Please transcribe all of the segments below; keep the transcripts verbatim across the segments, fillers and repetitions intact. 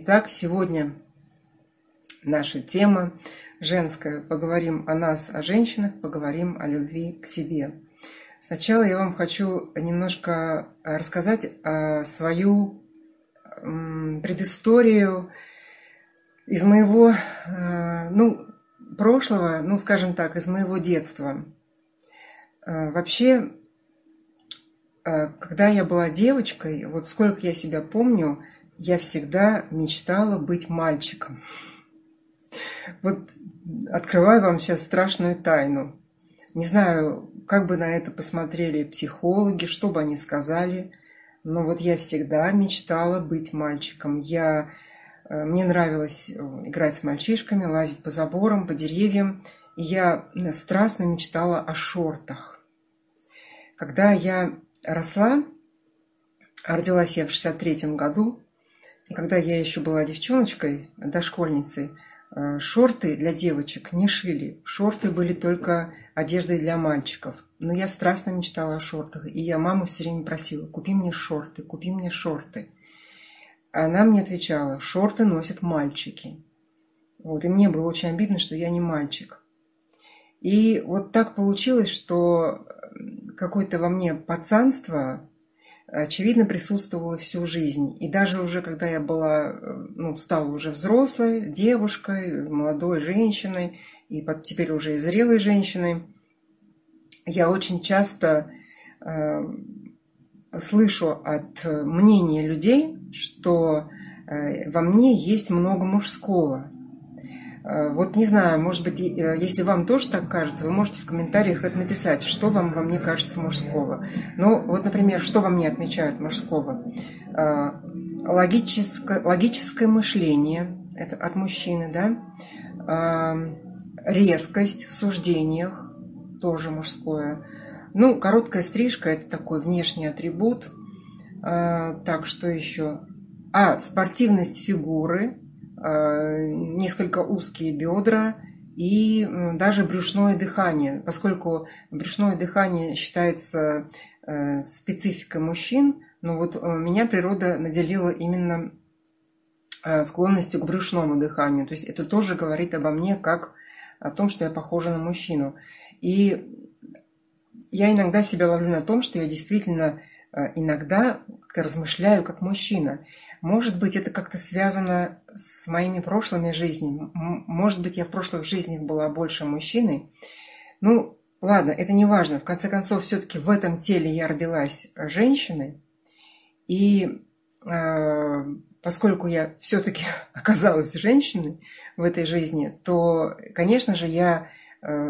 Итак, сегодня наша тема женская. Поговорим о нас, о женщинах, поговорим о любви к себе. Сначала я вам хочу немножко рассказать свою предысторию из моего, ну, прошлого, ну, скажем так, из моего детства. Вообще, когда я была девочкой, вот сколько я себя помню, я всегда мечтала быть мальчиком. Вот открываю вам сейчас страшную тайну. Не знаю, как бы на это посмотрели психологи, что бы они сказали, но вот я всегда мечтала быть мальчиком. Я... Мне нравилось играть с мальчишками, лазить по заборам, по деревьям. И я страстно мечтала о шортах. Когда я росла, родилась я в шестьдесят третьем году, и когда я еще была девчоночкой, дошкольницей, шорты для девочек не шили. Шорты были только одеждой для мальчиков. Но я страстно мечтала о шортах. И я маму все время просила: купи мне шорты, купи мне шорты. Она мне отвечала: шорты носят мальчики. Вот, и мне было очень обидно, что я не мальчик. И вот так получилось, что какое-то во мне пацанство, очевидно, присутствовало всю жизнь. И даже уже когда я была, ну, стала уже взрослой девушкой, молодой женщиной, и теперь уже и зрелой женщиной, я очень часто э, слышу от мнения людей, что во мне есть много мужского. Вот не знаю, может быть, если вам тоже так кажется, вы можете в комментариях это написать, что вам во мне кажется мужского. Ну, вот, например, что во мне отмечают мужского? Логическое, логическое мышление, это от мужчины, да? Резкость в суждениях, тоже мужское. Ну, короткая стрижка – это такой внешний атрибут. Так, что еще? А, спортивность фигуры, несколько узкие бедра и даже брюшное дыхание. Поскольку брюшное дыхание считается спецификой мужчин, но вот меня природа наделила именно склонностью к брюшному дыханию. То есть это тоже говорит обо мне как о том, что я похожа на мужчину. И я иногда себя ловлю на том, что я действительно... иногда как-то размышляю как мужчина. Может быть, это как-то связано с моими прошлыми жизнями. Может быть, я в прошлых жизнях была больше мужчиной. Ну, ладно, это не важно. В конце концов, все-таки в этом теле я родилась женщиной. И э, поскольку я все-таки оказалась женщиной в этой жизни, то, конечно же, я...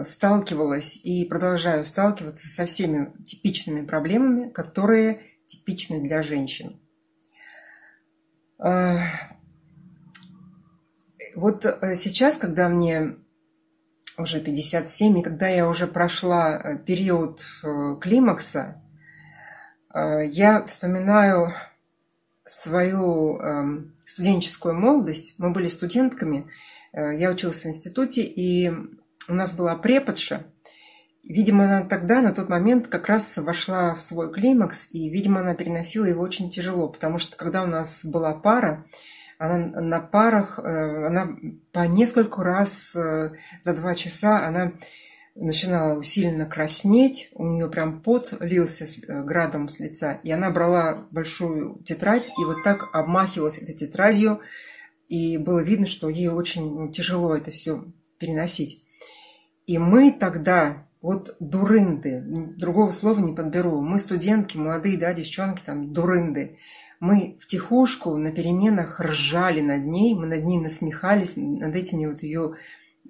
сталкивалась и продолжаю сталкиваться со всеми типичными проблемами, которые типичны для женщин. Вот сейчас, когда мне уже пятьдесят семь, и когда я уже прошла период климакса, я вспоминаю свою студенческую молодость. Мы были студентками, я училась в институте, и у нас была преподша. Видимо, она тогда, на тот момент, как раз вошла в свой климакс, и, видимо, она переносила его очень тяжело, потому что, когда у нас была пара, она на парах, она по нескольку раз за два часа она начинала усиленно краснеть, у нее прям пот лился градом с лица, и она брала большую тетрадь и вот так обмахивалась этой тетрадью, и было видно, что ей очень тяжело это все переносить. И мы тогда, вот дурынды, другого слова не подберу, мы студентки, молодые, да, девчонки, там, дурынды, мы втихушку на переменах ржали над ней, мы над ней насмехались, над этими вот ее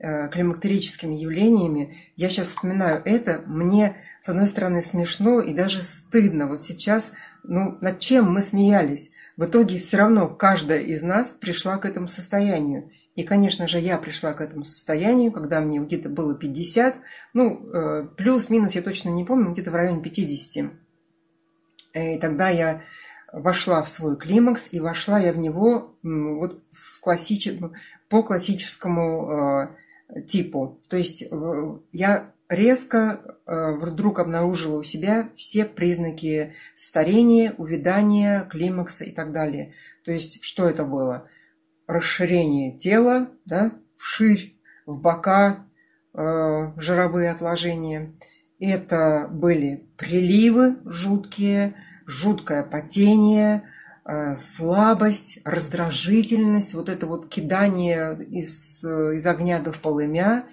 э, климактерическими явлениями. Я сейчас вспоминаю это, мне, с одной стороны, смешно и даже стыдно. Вот сейчас, ну, над чем мы смеялись? В итоге все равно каждая из нас пришла к этому состоянию. И, конечно же, я пришла к этому состоянию, когда мне где-то было пятьдесят, ну, плюс-минус, я точно не помню, где-то в районе пятидесяти. И тогда я вошла в свой климакс, и вошла я в него вот в классич... по классическому э, типу. То есть я резко э, вдруг обнаружила у себя все признаки старения, увядания, климакса и так далее. То есть что это было? расширение тела, да, вширь, в бока, э, жировые отложения. Это были приливы жуткие, жуткое потение, э, слабость, раздражительность, вот это вот кидание из, из огня до полымя,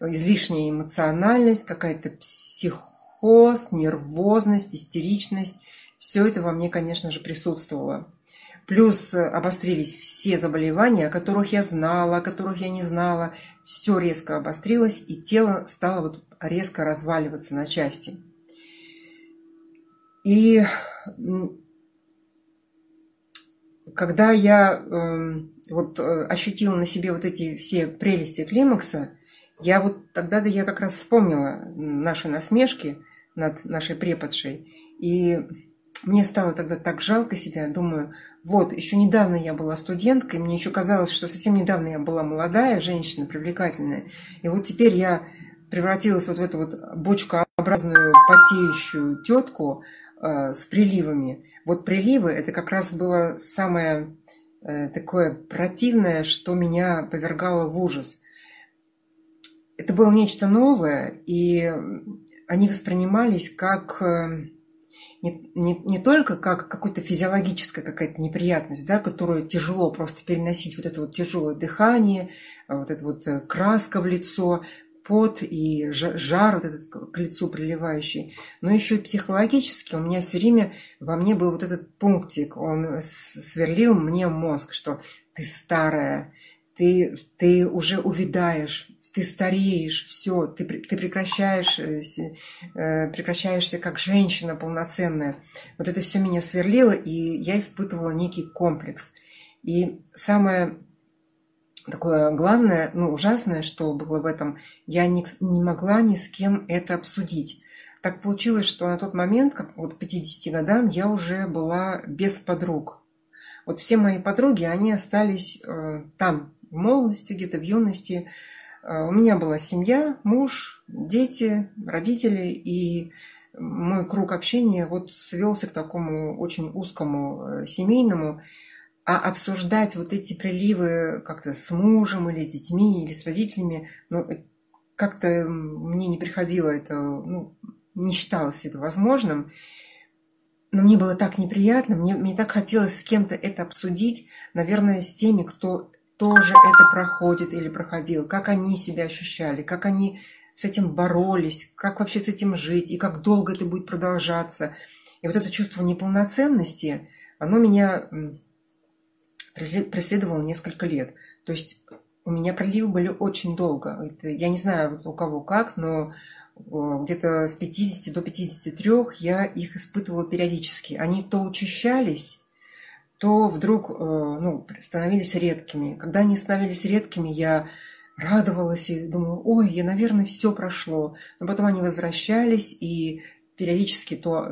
излишняя эмоциональность, какая-то психоз, нервозность, истеричность. Все это во мне, конечно же, присутствовало. Плюс обострились все заболевания, о которых я знала, о которых я не знала. Все резко обострилось, и тело стало вот резко разваливаться на части. И когда я э, вот, ощутила на себе вот эти все прелести климакса, я вот тогда-то я как раз вспомнила наши насмешки над нашей преподшей. И мне стало тогда так жалко себя, думаю... Вот, еще недавно я была студенткой, мне еще казалось, что совсем недавно я была молодая женщина, привлекательная. И вот теперь я превратилась вот в эту вот бочкообразную потеющую тетку э, с приливами. Вот приливы – это как раз было самое э, такое противное, что меня повергало в ужас. Это было нечто новое, и они воспринимались как... Э, Не, не, не только как какая-то физиологическая какая-то неприятность, да, которую тяжело просто переносить, вот это вот тяжелое дыхание, вот эта вот краска в лицо, пот и жар вот этот к лицу приливающий, но еще и психологически у меня все время во мне был вот этот пунктик, он сверлил мне мозг, что ты старая, ты, ты уже увядаешь, ты стареешь, все, ты, ты прекращаешь, прекращаешься как женщина полноценная. Вот это все меня сверлило, и я испытывала некий комплекс. И самое такое главное, ну, ужасное, что было в этом, я не, не могла ни с кем это обсудить. Так получилось, что на тот момент, как вот к пятидесяти годам, я уже была без подруг. Вот все мои подруги, они остались э, там, в молодости, где-то в юности. У меня была семья, муж, дети, родители, и мой круг общения вот свелся к такому очень узкому семейному. А обсуждать вот эти приливы как-то с мужем или с детьми, или с родителями, ну, как-то мне не приходило это, ну, не считалось это возможным. Но мне было так неприятно, мне, мне так хотелось с кем-то это обсудить, наверное, с теми, кто... тоже это проходит или проходил, как они себя ощущали, как они с этим боролись, как вообще с этим жить, и как долго это будет продолжаться. И вот это чувство неполноценности, оно меня преследовало несколько лет. То есть у меня приливы были очень долго. Это, я не знаю у кого как, но где-то с пятидесяти до пятидесяти трёх я их испытывала периодически. Они то учащались, то вдруг, ну, становились редкими. Когда они становились редкими, я радовалась и думала, ой, я, наверное, все прошло. Но потом они возвращались, и периодически то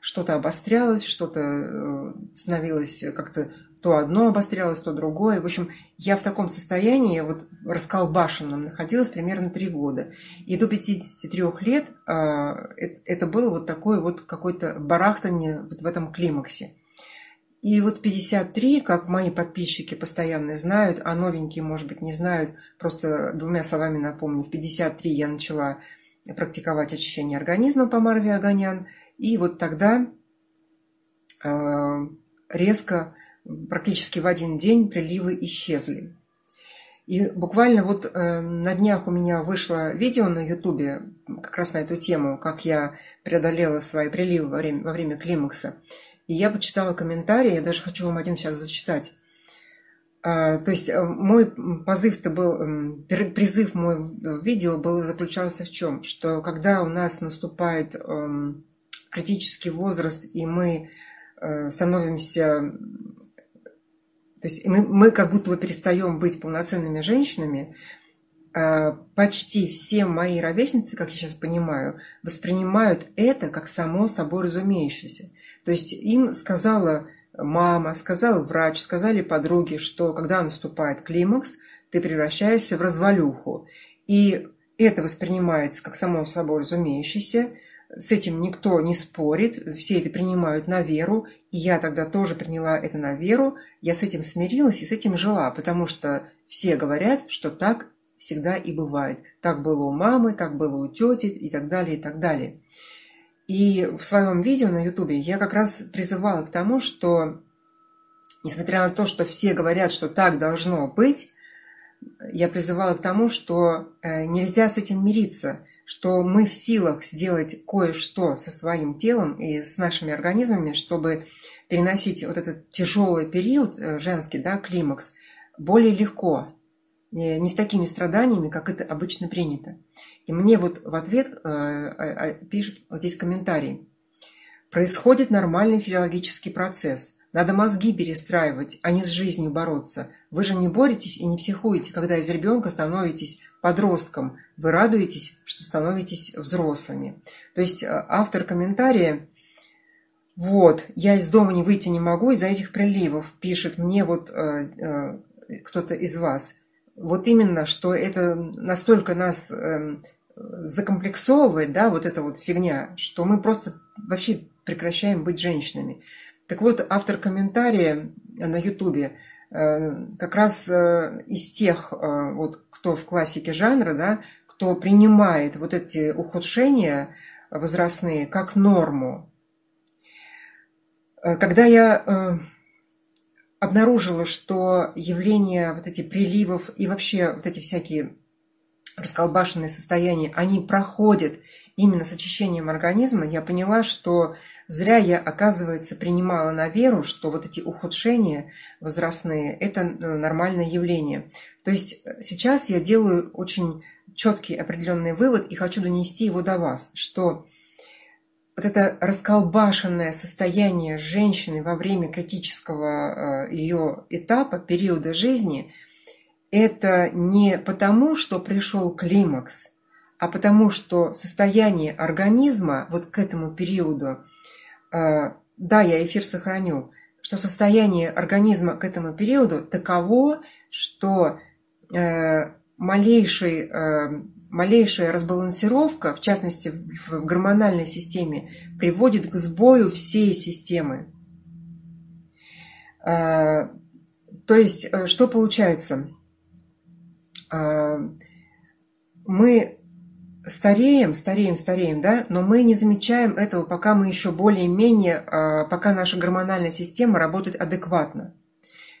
что-то обострялось, что-то становилось как-то, то одно обострялось, то другое. В общем, я в таком состоянии, вот расколбашенном, находилась примерно три года. И до пятидесяти трёх лет это было вот такое вот какое-то барахтание в этом климаксе. И вот пятьдесят три, как мои подписчики постоянно знают, а новенькие, может быть, не знают, просто двумя словами напомню, в пятьдесят три я начала практиковать очищение организма по Марве Оганян, и вот тогда резко, практически в один день, приливы исчезли. И буквально вот на днях у меня вышло видео на YouTube как раз на эту тему, как я преодолела свои приливы во время, во время климакса. И я почитала комментарии, я даже хочу вам один сейчас зачитать. То есть мой позыв-то был, призыв мой в видео был, заключался в чем? Что когда у нас наступает критический возраст, и мы становимся, то есть мы, мы как будто бы перестаем быть полноценными женщинами, почти все мои ровесницы, как я сейчас понимаю, воспринимают это как само собой разумеющееся. То есть им сказала мама, сказал врач, сказали подруги, что когда наступает климакс, ты превращаешься в развалюху. И это воспринимается как само собой разумеющееся. С этим никто не спорит, все это принимают на веру, и я тогда тоже приняла это на веру, я с этим смирилась и с этим жила, потому что все говорят, что так всегда и бывает. Так было у мамы, так было у тети и так далее, и так далее. И в своем видео на YouTube я как раз призывала к тому, что несмотря на то, что все говорят, что так должно быть, я призывала к тому, что нельзя с этим мириться, что мы в силах сделать кое-что со своим телом и с нашими организмами, чтобы переносить вот этот тяжелый период, женский, да, климакс, более легко, не с такими страданиями, как это обычно принято. И мне вот в ответ пишет вот здесь комментарий. Происходит нормальный физиологический процесс. Надо мозги перестраивать, а не с жизнью бороться. Вы же не боретесь и не психуете, когда из ребенка становитесь подростком. Вы радуетесь, что становитесь взрослыми. То есть автор комментария, вот, я из дома не выйти не могу из-за этих приливов, пишет мне вот э, э, кто-то из вас. Вот именно, что это настолько нас э, закомплексовывает, да, вот эта вот фигня, что мы просто вообще прекращаем быть женщинами. Так вот, автор комментария на Ютубе как раз из тех, вот, кто в классике жанра, да, кто принимает вот эти ухудшения возрастные как норму. Когда я обнаружила, что явления вот этих приливов и вообще вот эти всякие расколбашенные состояния, они проходят именно с очищением организма, я поняла, что зря я, оказывается, принимала на веру, что вот эти ухудшения возрастные – это нормальное явление. То есть сейчас я делаю очень четкий определенный вывод и хочу донести его до вас, что вот это расколбашенное состояние женщины во время критического ее этапа, периода жизни – это не потому, что пришел климакс, а потому, что состояние организма вот к этому периоду, э, да, я эфир сохраню, что состояние организма к этому периоду таково, что э, малейший, э, малейшая разбалансировка, в частности в, в гормональной системе, приводит к сбою всей системы. Э, то есть, э, что получается? Мы стареем, стареем, стареем, да, но мы не замечаем этого, пока мы еще более-менее, пока наша гормональная система работает адекватно.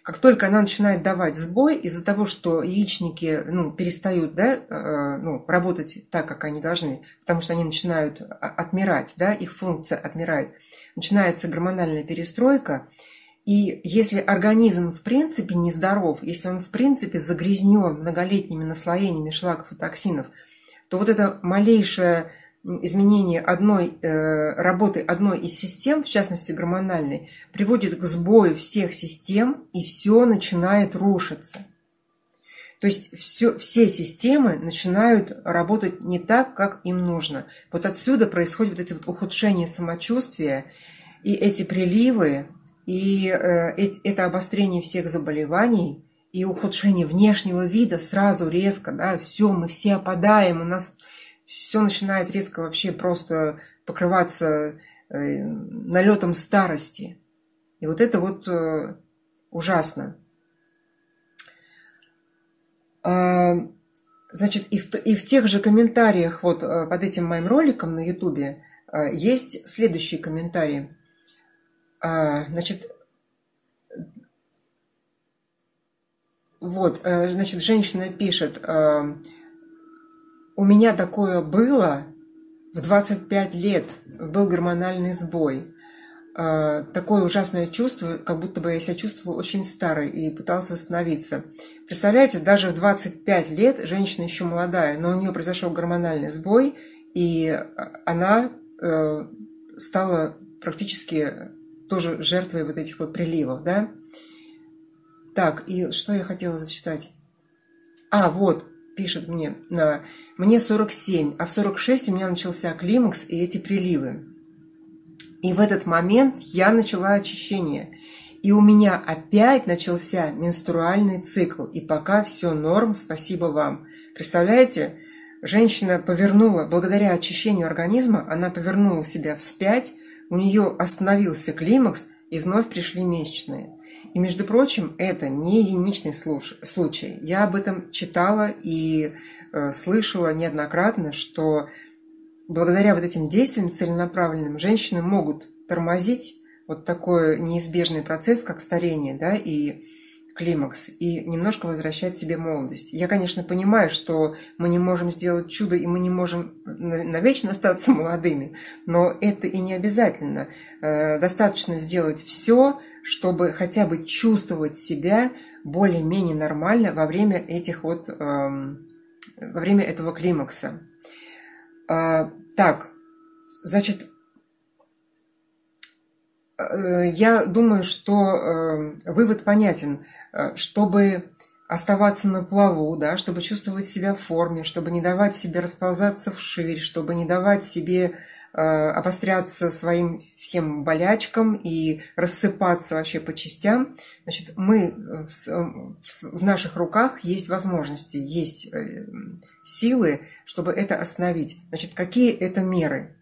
Как только она начинает давать сбой из-за того, что яичники, ну, перестают, да, ну, работать так, как они должны, потому что они начинают отмирать, да, их функция отмирает, начинается гормональная перестройка. И если организм в принципе нездоров, если он в принципе загрязнен многолетними наслоениями шлаков и токсинов, то вот это малейшее изменение одной, э, работы одной из систем, в частности гормональной, приводит к сбою всех систем, и все начинает рушиться. То есть все, все системы начинают работать не так, как им нужно. Вот отсюда происходит вот это вот ухудшение самочувствия, и эти приливы, и это обострение всех заболеваний и ухудшение внешнего вида сразу резко, да, все, мы все опадаем, у нас все начинает резко вообще просто покрываться налетом старости. И вот это вот ужасно. Значит, и в, и в тех же комментариях вот под этим моим роликом на Ютубе есть следующий комментарий. Значит, вот, значит, женщина пишет: у меня такое было в двадцать пять лет, был гормональный сбой. Такое ужасное чувство, как будто бы я себя чувствовала очень старой и пыталась восстановиться. Представляете, даже в двадцать пять лет женщина еще молодая, но у нее произошел гормональный сбой, и она стала практически тоже жертвой вот этих вот приливов, да? Так, и что я хотела зачитать? А, вот, пишет мне, мне сорок семь, а в сорок шесть у меня начался климакс и эти приливы. И в этот момент я начала очищение. И у меня опять начался менструальный цикл. И пока все норм, спасибо вам. Представляете? Женщина повернула, благодаря очищению организма, она повернула себя вспять, у нее остановился климакс и вновь пришли месячные. И, между прочим, это не единичный случай. Я об этом читала и э, слышала неоднократно, что благодаря вот этим действиям целенаправленным женщины могут тормозить вот такой неизбежный процесс, как старение, да, и климакс, и немножко возвращать себе молодость. Я, конечно, понимаю, что мы не можем сделать чудо, и мы не можем навечно остаться молодыми, но это и не обязательно. Достаточно сделать все, чтобы хотя бы чувствовать себя более-менее нормально во время этих вот, во время этого климакса. Так, значит, я думаю, что вывод понятен. Чтобы оставаться на плаву, да, чтобы чувствовать себя в форме, чтобы не давать себе расползаться вширь, чтобы не давать себе обостряться своим всем болячкам и рассыпаться вообще по частям, значит, мы в наших руках есть возможности, есть силы, чтобы это остановить. Значит, какие это меры?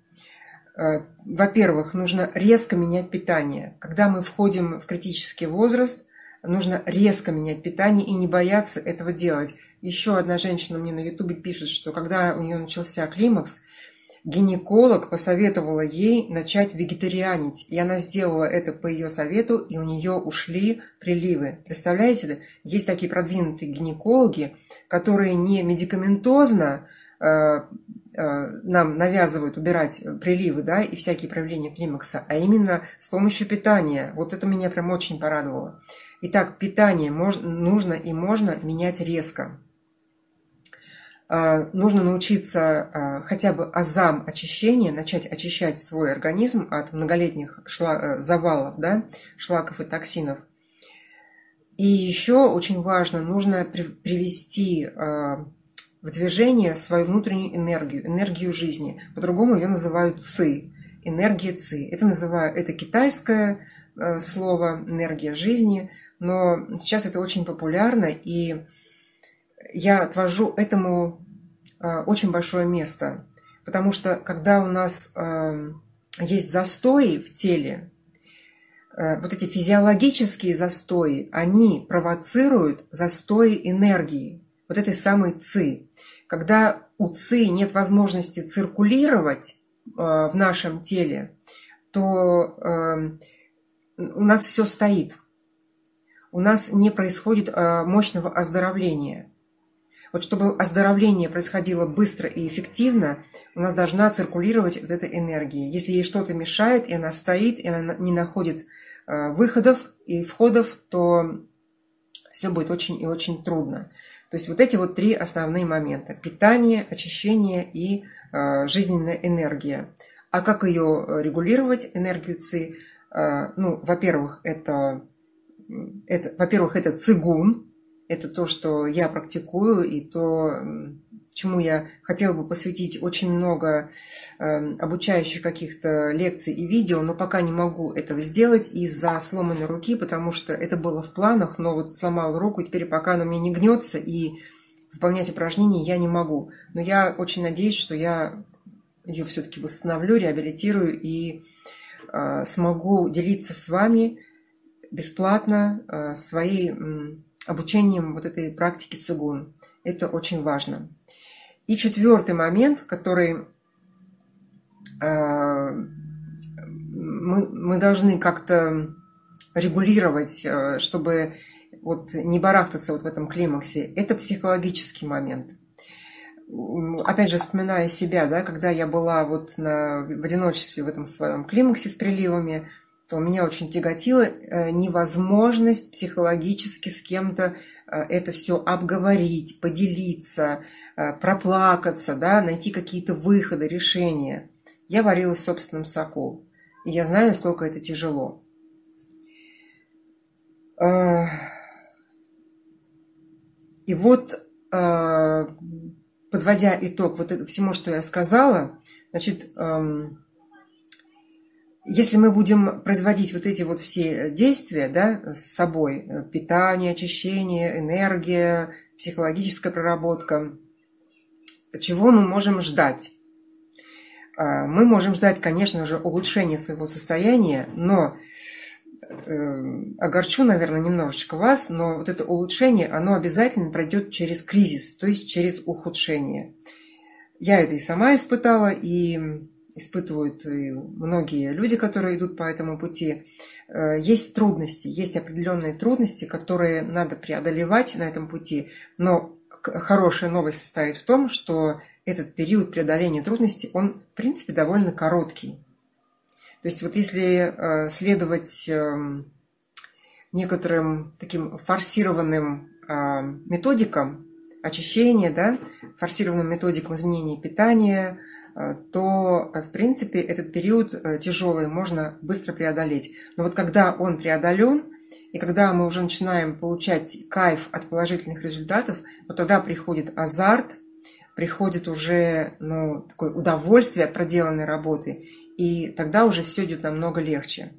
Во-первых, нужно резко менять питание. Когда мы входим в критический возраст, нужно резко менять питание и не бояться этого делать. Еще одна женщина мне на ютубе пишет, что когда у нее начался климакс, гинеколог посоветовала ей начать вегетарианить. И она сделала это по ее совету, и у нее ушли приливы. Представляете, есть такие продвинутые гинекологи, которые не медикаментозно э, э, нам навязывают убирать приливы, да, и всякие проявления климакса, а именно с помощью питания. Вот это меня прям очень порадовало. Итак, питание можно, нужно и можно менять резко. Нужно научиться хотя бы азам очищения, начать очищать свой организм от многолетних шла... завалов, да, шлаков и токсинов. И еще очень важно, нужно привести в движение свою внутреннюю энергию, энергию жизни. По-другому ее называют ЦИ, энергия ЦИ. Это, называют, это китайское слово, энергия жизни, но сейчас это очень популярно, и я отвожу этому э, очень большое место, потому что когда у нас э, есть застои в теле, э, вот эти физиологические застои, они провоцируют застои энергии, вот этой самой ЦИ. Когда у ЦИ нет возможности циркулировать э, в нашем теле, то э, у нас все стоит, у нас не происходит э, мощного оздоровления. Вот чтобы оздоровление происходило быстро и эффективно, у нас должна циркулировать вот эта энергия. Если ей что-то мешает, и она стоит, и она не находит выходов и входов, то все будет очень и очень трудно. То есть вот эти вот три основные момента. Питание, очищение и жизненная энергия. А как ее регулировать, энергию ЦИ? Ну, во-первых, это, это, во-первых, это ЦИГУН. Это то, что я практикую, и то, чему я хотела бы посвятить очень много э, обучающих каких-то лекций и видео, но пока не могу этого сделать из-за сломанной руки, потому что это было в планах, но вот сломала руку, и теперь пока она мне не гнется, и выполнять упражнения я не могу. Но я очень надеюсь, что я ее все-таки восстановлю, реабилитирую и э, смогу делиться с вами бесплатно э, своей... Э, обучением вот этой практики цигун. Это очень важно. И четвертый момент, который э, мы, мы должны как-то регулировать, чтобы вот не барахтаться вот в этом климаксе, это психологический момент. Опять же, вспоминая себя, да, когда я была вот на, в одиночестве в этом своем климаксе с приливами, то меня очень тяготила невозможность психологически с кем-то это все обговорить, поделиться, проплакаться, да, найти какие-то выходы, решения. Я варилась в собственном соку, и я знаю, сколько это тяжело. И вот, подводя итог вот это, всему, что я сказала, значит... Если мы будем производить вот эти вот все действия, да, с собой, питание, очищение, энергия, психологическая проработка, Чего мы можем ждать? Мы можем ждать, конечно же, улучшения своего состояния, но огорчу, наверное, немножечко вас, но вот это улучшение, оно обязательно пройдет через кризис, то есть через ухудшение. Я это и сама испытала, и испытывают и многие люди, которые идут по этому пути. Есть трудности, есть определенные трудности, которые надо преодолевать на этом пути, но хорошая новость состоит в том, что этот период преодоления трудностей, он, в принципе, довольно короткий. То есть вот если следовать некоторым таким форсированным методикам очищения, да, форсированным методикам изменения питания, то, в принципе, этот период тяжелый можно быстро преодолеть. Но вот когда он преодолен, и когда мы уже начинаем получать кайф от положительных результатов, вот тогда приходит азарт, приходит уже ну, такое удовольствие от проделанной работы, и тогда уже все идет намного легче.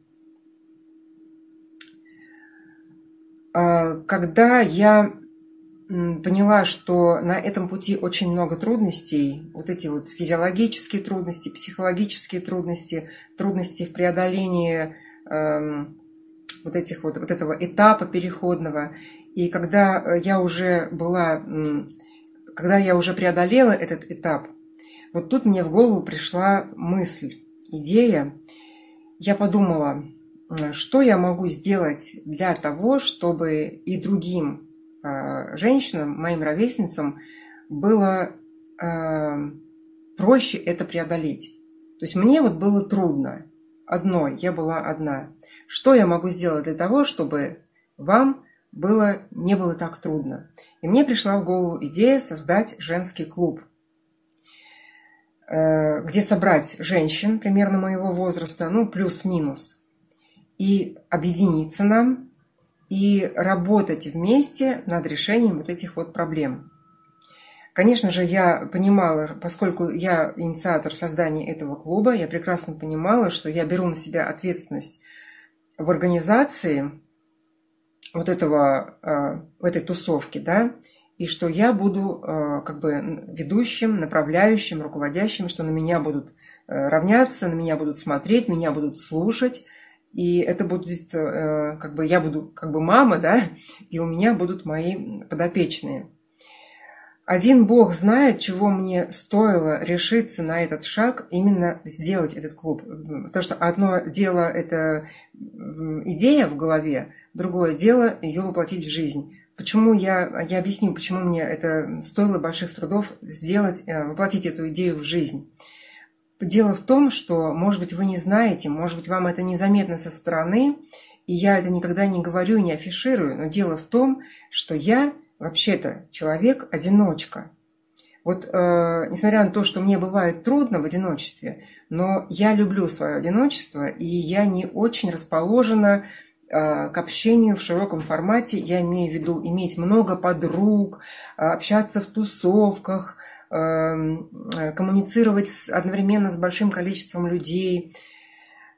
Когда я поняла, что на этом пути очень много трудностей, вот эти вот физиологические трудности, психологические трудности, трудности в преодолении вот этих вот, вот этого этапа переходного, и когда я уже была... Когда я уже преодолела этот этап, вот тут мне в голову пришла мысль, идея. Я подумала, что я могу сделать для того, чтобы и другим э, женщинам, моим ровесницам, было э, проще это преодолеть. То есть мне вот было трудно одной, я была одна. Что я могу сделать для того, чтобы вам было, не было так трудно. И мне пришла в голову идея создать женский клуб, где собрать женщин примерно моего возраста, ну, плюс-минус, и объединиться нам, и работать вместе над решением вот этих вот проблем. Конечно же, я понимала, поскольку я инициатор создания этого клуба, я прекрасно понимала, что я беру на себя ответственность в организации, вот этого, в этой тусовке, да, и что я буду как бы ведущим, направляющим, руководящим, что на меня будут равняться, на меня будут смотреть, меня будут слушать, и это будет, как бы, я буду как бы мама, да, и у меня будут мои подопечные. Один Бог знает, чего мне стоило решиться на этот шаг, именно сделать этот клуб. Потому что одно дело – это идея в голове, другое дело – ее воплотить в жизнь. Почему я, я объясню, почему мне это стоило больших трудов сделать, воплотить эту идею в жизнь. Дело в том, что, может быть, вы не знаете, может быть, вам это незаметно со стороны, и я это никогда не говорю, не афиширую, но дело в том, что я... Вообще-то человек-одиночка. Вот э, несмотря на то, что мне бывает трудно в одиночестве, но я люблю свое одиночество, и я не очень расположена э, к общению в широком формате. Я имею в виду иметь много подруг, общаться в тусовках, э, коммуницировать с, одновременно с большим количеством людей.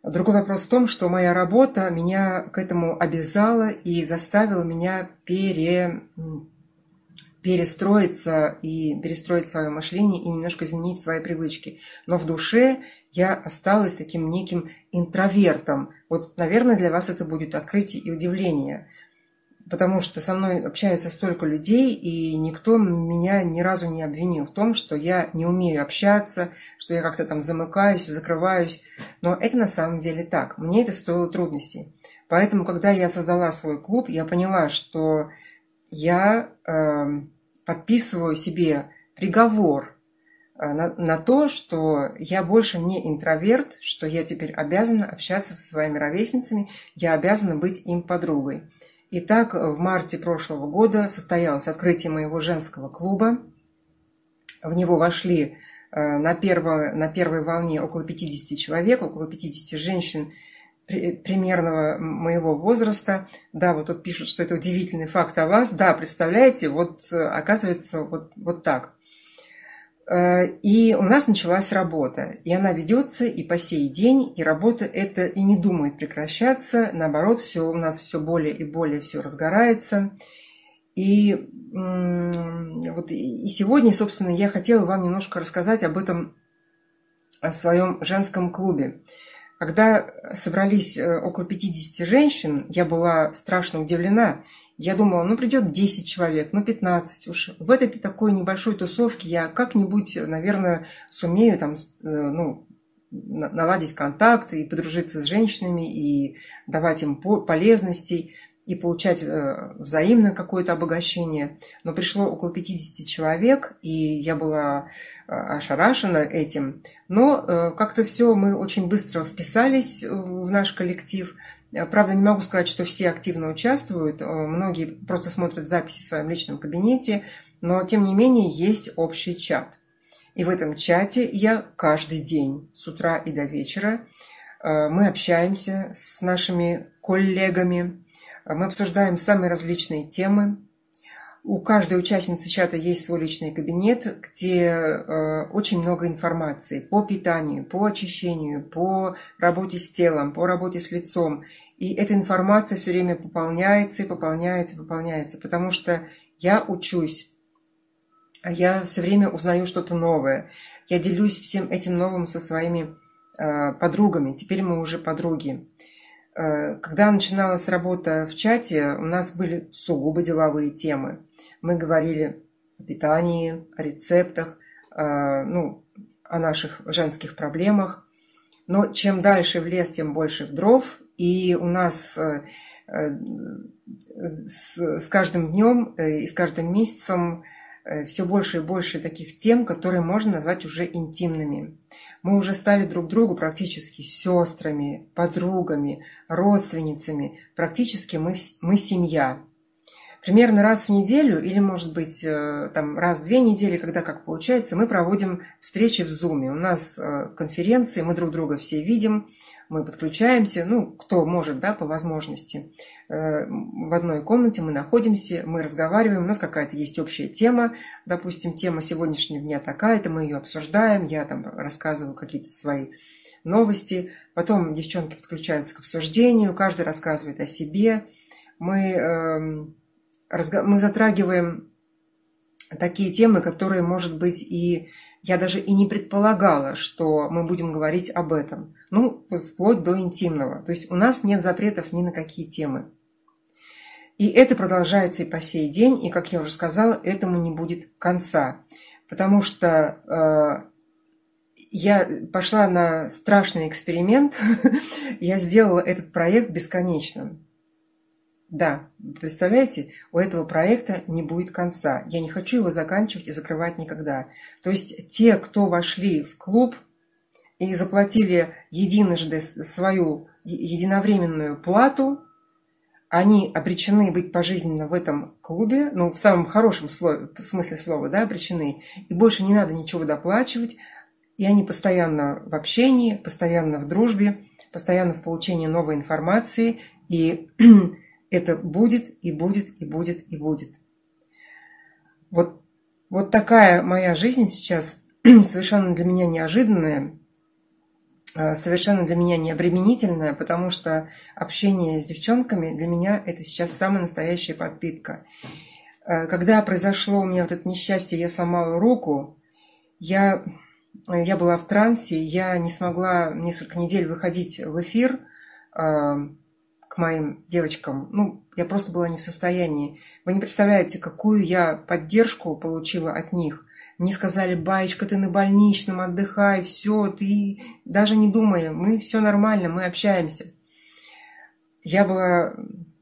Другой вопрос в том, что моя работа меня к этому обязала и заставила меня пере, перестроиться и перестроить свое мышление и немножко изменить свои привычки. Но в душе я осталась таким неким интровертом. Вот, наверное, для вас это будет открытие и удивление, потому что со мной общается столько людей, и никто меня ни разу не обвинил в том, что я не умею общаться, что я как-то там замыкаюсь, закрываюсь. Но это на самом деле так. Мне это стоило трудностей. Поэтому, когда я создала свой клуб, я поняла, что я э, подписываю себе приговор на, на то, что я больше не интроверт, что я теперь обязана общаться со своими ровесницами, я обязана быть им подругой. Итак, в марте прошлого года состоялось открытие моего женского клуба. В него вошли на первой, на первой волне около пятидесяти человек, около пятидесяти женщин примерного моего возраста. Да, вот тут пишут, что это удивительный факт о вас. Да, представляете, вот оказывается вот, вот так. И у нас началась работа, и она ведется и по сей день, и работа эта и не думает прекращаться, наоборот, все, у нас все более и более все разгорается. И вот и сегодня, собственно, я хотела вам немножко рассказать об этом, о своем женском клубе. Когда собрались около пятидесяти женщин, я была страшно удивлена. Я думала, ну придет десять человек, ну пятнадцать. Уж в этой такой небольшой тусовке я как-нибудь, наверное, сумею там, ну, наладить контакты и подружиться с женщинами, и давать им полезностей, и получать взаимно какое-то обогащение. Но пришло около пятидесяти человек, и я была ошарашена этим. Но как-то все, мы очень быстро вписались в наш коллектив. Правда, не могу сказать, что все активно участвуют. Многие просто смотрят записи в своем личном кабинете. Но, тем не менее, есть общий чат. И в этом чате я каждый день, с утра и до вечера, мы общаемся с нашими коллегами. Мы обсуждаем самые различные темы. У каждой участницы чата есть свой личный кабинет, где очень много информации по питанию, по очищению, по работе с телом, по работе с лицом. И эта информация все время пополняется и пополняется, пополняется, потому что я учусь, я все время узнаю что-то новое. Я делюсь всем этим новым со своими подругами. Теперь мы уже подруги. Когда начиналась работа в чате, у нас были сугубо деловые темы. Мы говорили о питании, о рецептах, ну, о наших женских проблемах. Но чем дальше в лес, тем больше в дров. И у нас с каждым днем и с каждым месяцем все больше и больше таких тем, которые можно назвать уже интимными. Мы уже стали друг другу практически сестрами, подругами, родственницами. Практически мы, мы семья. Примерно раз в неделю или, может быть, там, раз в две недели, когда как получается, мы проводим встречи в Zoom. У нас конференции, мы друг друга все видим, мы подключаемся, ну, кто может, да, по возможности. В одной комнате мы находимся, мы разговариваем, у нас какая-то есть общая тема. Допустим, тема сегодняшнего дня такая-то, мы ее обсуждаем, я там рассказываю какие-то свои новости. Потом девчонки подключаются к обсуждению, каждый рассказывает о себе. Мы... Мы затрагиваем такие темы, которые, может быть, и я даже и не предполагала, что мы будем говорить об этом. Ну, вплоть до интимного. То есть у нас нет запретов ни на какие темы. И это продолжается и по сей день. И, как я уже сказала, этому не будет конца. Потому что э, я пошла на страшный эксперимент. Я сделала этот проект бесконечным. Да, представляете, у этого проекта не будет конца. Я не хочу его заканчивать и закрывать никогда. То есть те, кто вошли в клуб и заплатили единожды свою единовременную плату, они обречены быть пожизненно в этом клубе, ну, в самом хорошем слове, в смысле слова, да, обречены. И больше не надо ничего доплачивать. И они постоянно в общении, постоянно в дружбе, постоянно в получении новой информации. И... Это будет, и будет, и будет, и будет. Вот, вот такая моя жизнь сейчас совершенно для меня неожиданная, совершенно для меня необременительная, потому что общение с девчонками для меня это сейчас самая настоящая подпитка. Когда произошло у меня вот это несчастье, я сломала руку, я, я была в трансе, я не смогла несколько недель выходить в эфир, к моим девочкам, ну, я просто была не в состоянии. Вы не представляете, какую я поддержку получила от них. Мне сказали: «Баечка, ты на больничном, отдыхай, все, ты даже не думай, мы все нормально, мы общаемся». Я была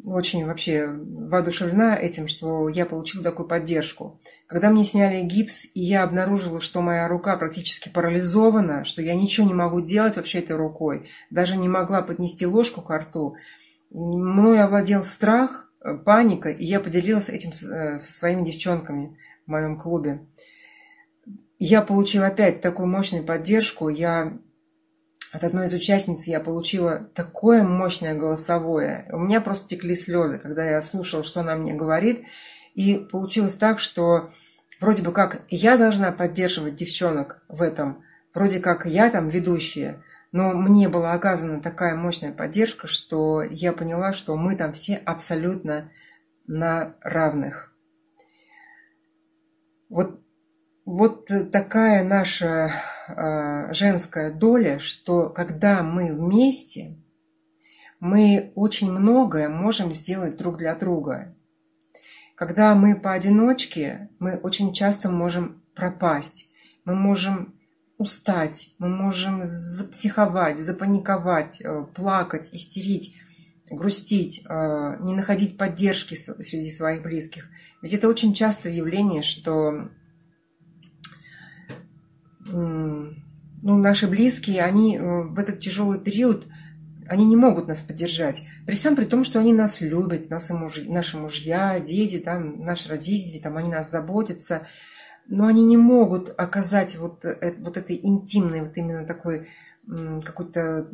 очень вообще воодушевлена этим, что я получила такую поддержку. Когда мне сняли гипс, и я обнаружила, что моя рука практически парализована, что я ничего не могу делать вообще этой рукой, даже не могла поднести ложку ко рту, мною овладел страх, паника, и я поделилась этим со своими девчонками в моем клубе. Я получила опять такую мощную поддержку. Я от одной из участниц я получила такое мощное голосовое. У меня просто текли слезы, когда я слушала, что она мне говорит. И получилось так, что вроде бы как я должна поддерживать девчонок в этом, вроде как я там ведущая. Но мне была оказана такая мощная поддержка, что я поняла, что мы там все абсолютно на равных. Вот, вот такая наша э, женская доля, что когда мы вместе, мы очень многое можем сделать друг для друга. Когда мы поодиночке, мы очень часто можем пропасть, мы можем устать, мы можем запсиховать, запаниковать, плакать, истерить, грустить, не находить поддержки среди своих близких. Ведь это очень частое явление, что ну, наши близкие, они в этот тяжелый период, они не могут нас поддержать. При всем при том, что они нас любят, нас и муж, наши мужья, дети, там, наши родители, там, они нас заботятся. Но они не могут оказать вот, вот этой интимной, вот именно такой какой-то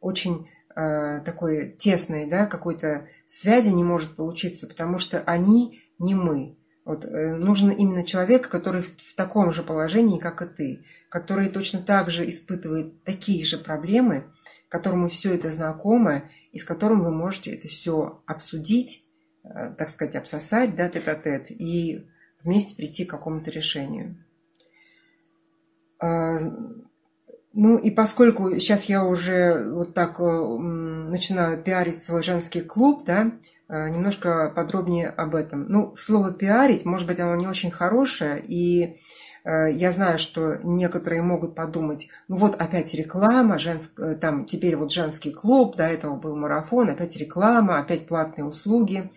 очень э, такой тесной, да, какой-то связи не может получиться, потому что они не мы. Вот, э, нужен именно человек, который в, в таком же положении, как и ты, который точно так же испытывает такие же проблемы, которому все это знакомо, и с которым вы можете это все обсудить, э, так сказать, обсосать, да, тет-а-тет, и вместе прийти к какому-то решению. Ну и поскольку сейчас я уже вот так начинаю пиарить свой женский клуб, да, немножко подробнее об этом. Ну, слово «пиарить», может быть, оно не очень хорошее, и я знаю, что некоторые могут подумать, ну вот опять реклама, женск... там теперь вот женский клуб, до этого был марафон, опять реклама, опять платные услуги.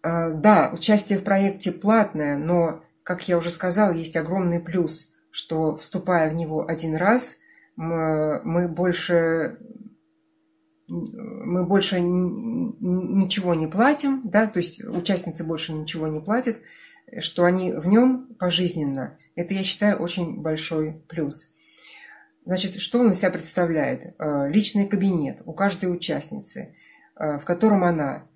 Да, участие в проекте платное, но, как я уже сказала, есть огромный плюс, что, вступая в него один раз, мы больше, мы больше ничего не платим, да, то есть участницы больше ничего не платят, что они в нем пожизненно. Это, я считаю, очень большой плюс. Значит, что он из себя представляет? Личный кабинет у каждой участницы, в котором она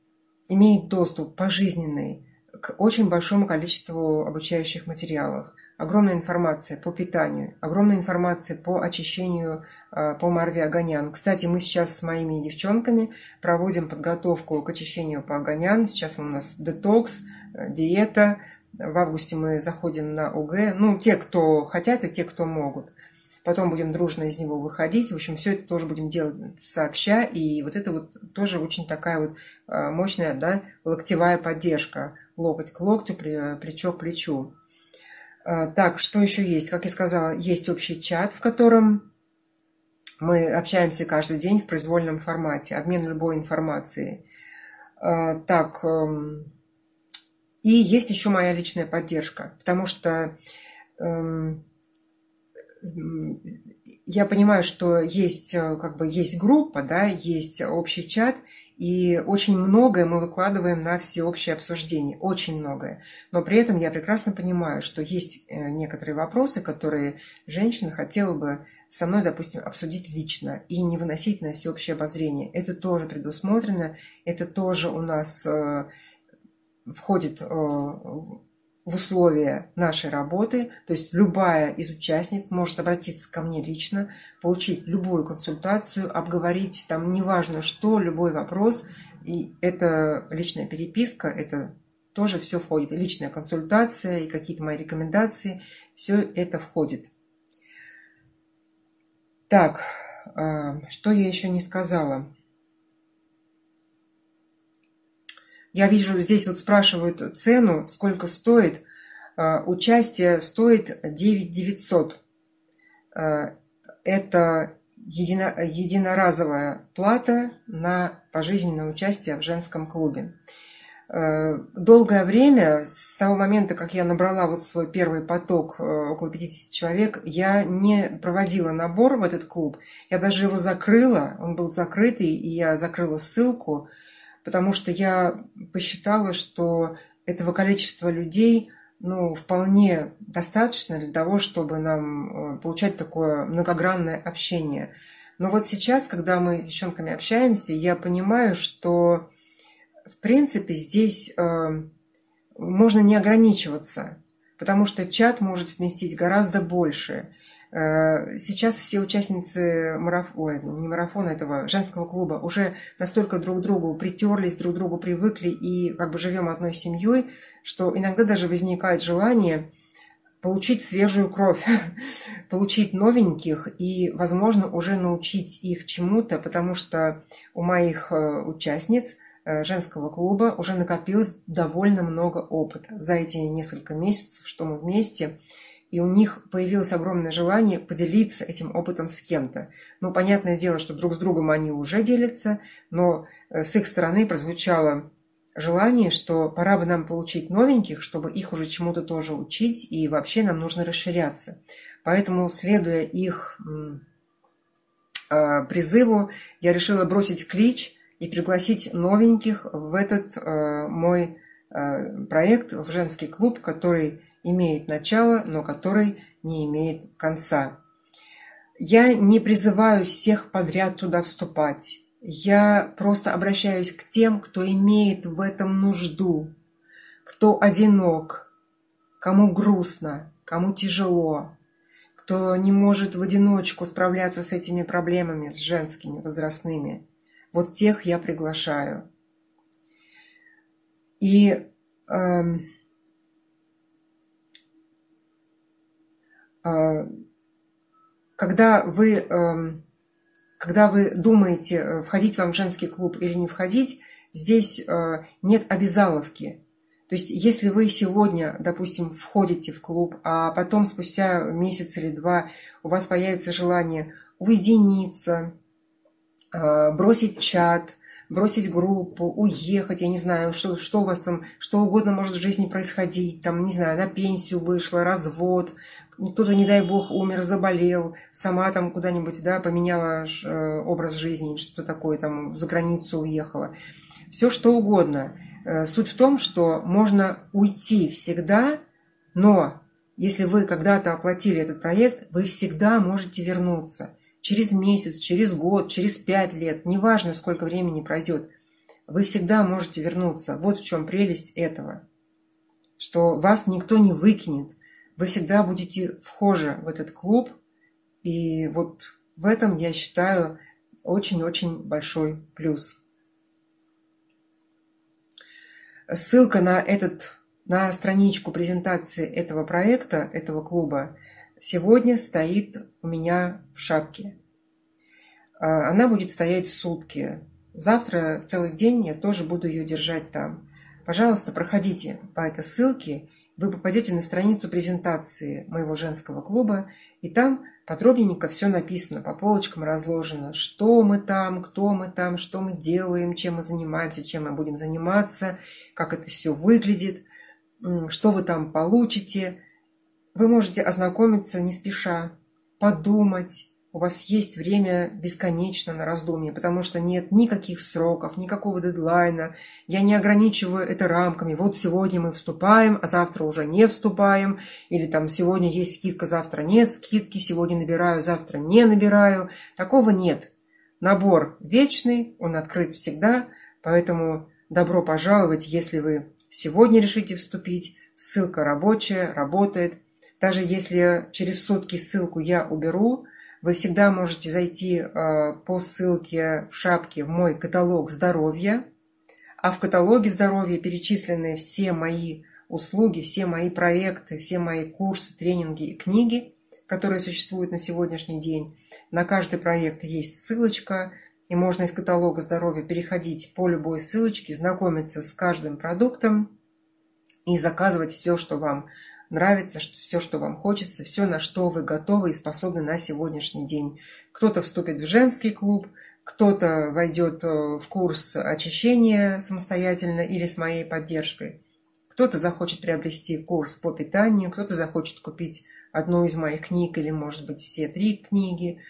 имеет доступ пожизненный к очень большому количеству обучающих материалов. Огромная информация по питанию, огромная информация по очищению по Марве Оганян. Кстати, мы сейчас с моими девчонками проводим подготовку к очищению по Оганян. Сейчас у нас детокс, диета. В августе мы заходим на УГ. Ну, те, кто хотят, и те, кто могут. Потом будем дружно из него выходить. В общем, все это тоже будем делать сообща. И вот это вот тоже очень такая вот мощная, да, локтевая поддержка. Локоть к локтю, плечо к плечу. Так, что еще есть? Как я сказала, есть общий чат, в котором мы общаемся каждый день в произвольном формате. Обмен любой информацией. Так, и есть еще моя личная поддержка. Потому что я понимаю, что есть, как бы, есть группа, да, есть общий чат, и очень многое мы выкладываем на всеобщее обсуждение, очень многое. Но при этом я прекрасно понимаю, что есть некоторые вопросы, которые женщина хотела бы со мной, допустим, обсудить лично и не выносить на всеобщее обозрение. Это тоже предусмотрено, это тоже у нас э, входит э, в условия нашей работы, то есть любая из участниц может обратиться ко мне лично, получить любую консультацию, обговорить там неважно что, любой вопрос, и это личная переписка, это тоже все входит, и личная консультация, и какие-то мои рекомендации, все это входит. Так, что я еще не сказала? Я вижу, здесь вот спрашивают цену, сколько стоит. Участие стоит девять тысяч девятьсот. Это едино, единоразовая плата на пожизненное участие в женском клубе. Долгое время, с того момента, как я набрала вот свой первый поток, около пятидесяти человек, я не проводила набор в этот клуб. Я даже его закрыла, он был закрытый, и я закрыла ссылку, потому что я посчитала, что этого количества людей, ну, вполне достаточно для того, чтобы нам получать такое многогранное общение. Но вот сейчас, когда мы с девчонками общаемся, я понимаю, что, в принципе, здесь э, можно не ограничиваться, потому что чат может вместить гораздо больше. Сейчас все участницы марафона, ой, не марафона этого, женского клуба уже настолько друг к другу притерлись, друг к другу привыкли и как бы живем одной семьей, что иногда даже возникает желание получить свежую кровь, получить новеньких и, возможно, уже научить их чему-то, потому что у моих участниц женского клуба уже накопилось довольно много опыта за эти несколько месяцев, что мы вместе. И у них появилось огромное желание поделиться этим опытом с кем-то. Ну, понятное дело, что друг с другом они уже делятся, но с их стороны прозвучало желание, что пора бы нам получить новеньких, чтобы их уже чему-то тоже учить, и вообще нам нужно расширяться. Поэтому, следуя их э, призыву, я решила бросить клич и пригласить новеньких в этот э, мой э, проект, в женский клуб, который имеет начало, но который не имеет конца. Я не призываю всех подряд туда вступать. Я просто обращаюсь к тем, кто имеет в этом нужду, кто одинок, кому грустно, кому тяжело, кто не может в одиночку справляться с этими проблемами, с женскими, возрастными. Вот тех я приглашаю. И э, Когда вы, когда вы думаете, входить вам в женский клуб или не входить, здесь нет обязаловки. То есть, если вы сегодня, допустим, входите в клуб, а потом спустя месяц или два у вас появится желание уединиться, бросить чат, бросить группу, уехать, я не знаю, что, что у вас там, что угодно может в жизни происходить, там, не знаю, на пенсию вышла, развод, кто-то, не дай бог, умер, заболел, сама там куда-нибудь, да, поменяла образ жизни, что-то такое, там, за границу уехала. Все что угодно. Суть в том, что можно уйти всегда, но если вы когда-то оплатили этот проект, вы всегда можете вернуться. Через месяц, через год, через пять лет, неважно, сколько времени пройдет, вы всегда можете вернуться. Вот в чем прелесть этого, что вас никто не выкинет. Вы всегда будете вхожи в этот клуб, и вот в этом, я считаю, очень-очень большой плюс. Ссылка на, этот, на страничку презентации этого проекта, этого клуба, сегодня стоит у меня в шапке. Она будет стоять сутки. Завтра целый день я тоже буду ее держать там. Пожалуйста, проходите по этой ссылке. Вы попадете на страницу презентации моего женского клуба, и там подробненько все написано, по полочкам разложено, что мы там, кто мы там, что мы делаем, чем мы занимаемся, чем мы будем заниматься, как это все выглядит, что вы там получите. Вы можете ознакомиться не спеша, подумать. У вас есть время бесконечно на раздумье, потому что нет никаких сроков, никакого дедлайна. Я не ограничиваю это рамками. Вот сегодня мы вступаем, а завтра уже не вступаем. Или там сегодня есть скидка, завтра нет скидки. Сегодня набираю, завтра не набираю. Такого нет. Набор вечный, он открыт всегда. Поэтому добро пожаловать, если вы сегодня решите вступить. Ссылка рабочая, работает. Даже если через сутки ссылку я уберу, вы всегда можете зайти по ссылке в шапке в мой каталог здоровья, а в каталоге здоровья перечислены все мои услуги, все мои проекты, все мои курсы, тренинги и книги, которые существуют на сегодняшний день. На каждый проект есть ссылочка, и можно из каталога здоровья переходить по любой ссылочке, знакомиться с каждым продуктом и заказывать все, что вам нравится, что все, что вам хочется, все, на что вы готовы и способны на сегодняшний день. Кто-то вступит в женский клуб, кто-то войдет в курс очищения самостоятельно или с моей поддержкой, кто-то захочет приобрести курс по питанию, кто-то захочет купить одну из моих книг или, может быть, все три книги,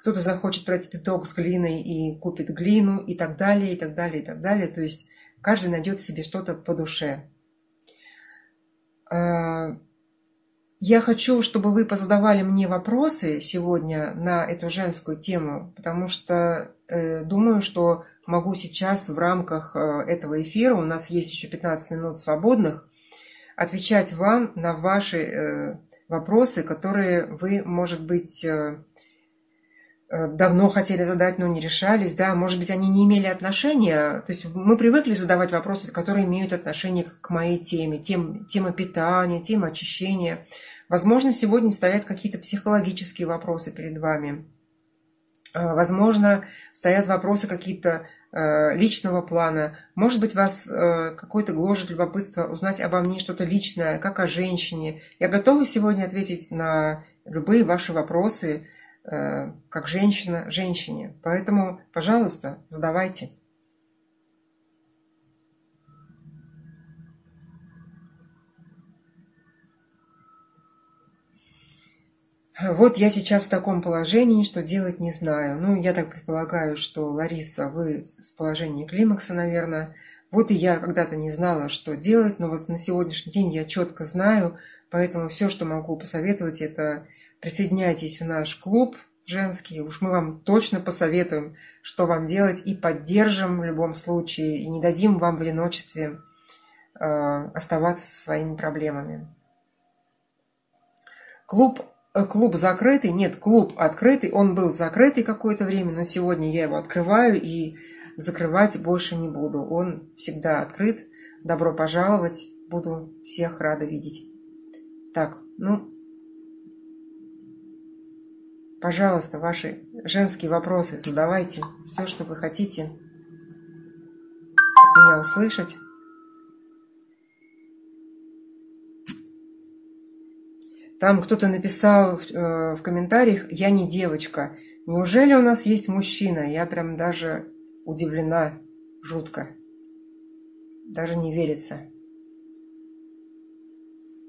кто-то захочет пройти детокс с глиной и купит глину и так далее, и так далее, и так далее. То есть каждый найдет себе что-то по душе. Я хочу, чтобы вы позадавали мне вопросы сегодня на эту женскую тему, потому что э, думаю, что могу сейчас в рамках э, этого эфира, у нас есть еще пятнадцать минут свободных, отвечать вам на ваши э, вопросы, которые вы, может быть, давно хотели задать, но не решались, да, может быть, они не имели отношения, то есть мы привыкли задавать вопросы, которые имеют отношение к моей теме, тем, тема питания, тема очищения. Возможно, сегодня стоят какие-то психологические вопросы перед вами. Возможно, стоят вопросы какие-то личного плана. Может быть, вас какое-то гложет любопытство узнать обо мне что-то личное, как о женщине. Я готова сегодня ответить на любые ваши вопросы, как женщина женщине. Поэтому, пожалуйста, задавайте. Вот я сейчас в таком положении, что делать не знаю. Ну, я так предполагаю, что, Лариса, вы в положении климакса, наверное. Вот и я когда-то не знала, что делать, но вот на сегодняшний день я четко знаю, поэтому все, что могу посоветовать, это присоединяйтесь в наш клуб женский, уж мы вам точно посоветуем, что вам делать, и поддержим в любом случае, и не дадим вам в одиночестве э, оставаться со своими проблемами. Клуб Клуб закрытый, нет, клуб открытый, он был закрытый какое-то время, но сегодня я его открываю и закрывать больше не буду. Он всегда открыт, добро пожаловать, буду всех рада видеть. Так, ну, пожалуйста, ваши женские вопросы задавайте, все, что вы хотите от меня услышать. Там кто-то написал в комментариях: «Я не девочка». Неужели у нас есть мужчина? Я прям даже удивлена, жутко. Даже не верится,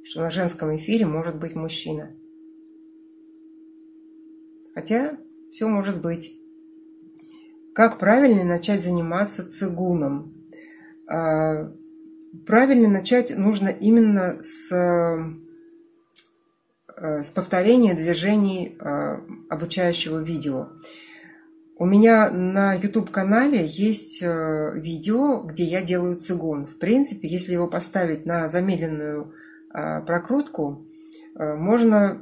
что на женском эфире может быть мужчина. Хотя все может быть. Как правильно начать заниматься цигуном? Правильно начать нужно именно с... с повторения движений обучающего видео. У меня на YouTube-канале есть видео, где я делаю цигун. В принципе, если его поставить на замедленную прокрутку, можно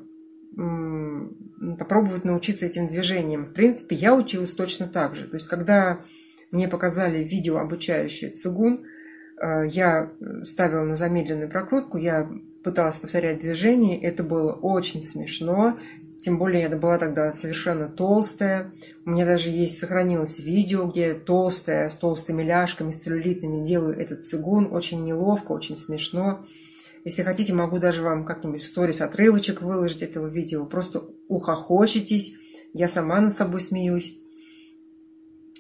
попробовать научиться этим движениям. В принципе, я училась точно так же. То есть, когда мне показали видео, обучающее цигун, я ставила на замедленную прокрутку, я пыталась повторять движение, это было очень смешно, тем более я была тогда совершенно толстая, у меня даже есть, сохранилось видео, где я толстая, с толстыми ляжками, с целлюлитными делаю этот цигун, очень неловко, очень смешно. Если хотите, могу даже вам как-нибудь в сторис отрывочек выложить этого видео, просто ухохочетесь, я сама над собой смеюсь.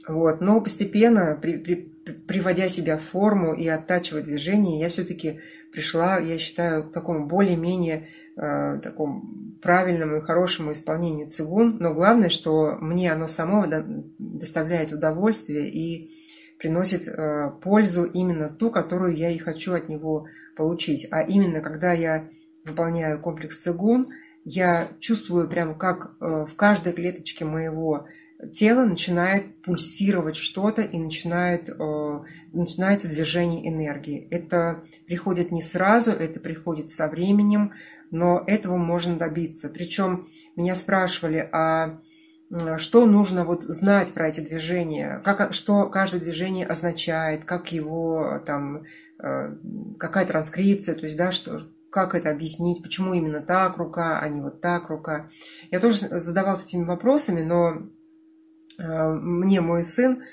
Вот. Но постепенно, при, при, приводя себя в форму и оттачивая движение, я все-таки пришла, я считаю, к такому более-менее э, такому правильному и хорошему исполнению цигун. Но главное, что мне оно само до, доставляет удовольствие и приносит э, пользу именно ту, которую я и хочу от него получить. А именно, когда я выполняю комплекс цигун, я чувствую прям, как э, в каждой клеточке моего тело начинает пульсировать что-то и начинает, э, начинается движение энергии. Это приходит не сразу, это приходит со временем, но этого можно добиться. Причем меня спрашивали, а что нужно вот знать про эти движения, как, что каждое движение означает, как его, там, э, какая транскрипция, то есть, да, что... Как это объяснить? Почему именно так рука, а не вот так рука? Я тоже задавалась этими вопросами, но мне мой сын,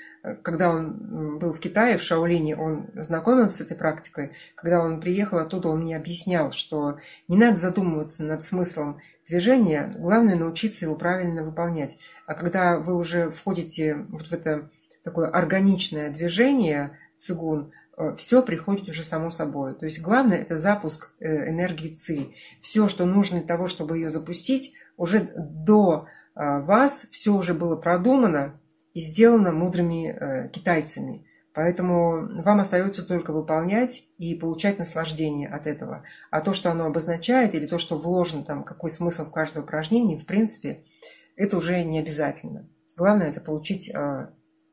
когда он был в Китае, в Шаолине, он знакомился с этой практикой. Когда он приехал оттуда, он мне объяснял, что не надо задумываться над смыслом движения, главное научиться его правильно выполнять. А когда вы уже входите вот в это такое органичное движение цигун, все приходит уже само собой. То есть главное – это запуск энергии ЦИ. Все, что нужно для того, чтобы ее запустить, уже до вас все уже было продумано и сделано мудрыми китайцами. Поэтому вам остается только выполнять и получать наслаждение от этого. А то, что оно обозначает, или то, что вложено, там, какой смысл в каждое упражнение, в принципе, это уже не обязательно. Главное – это получить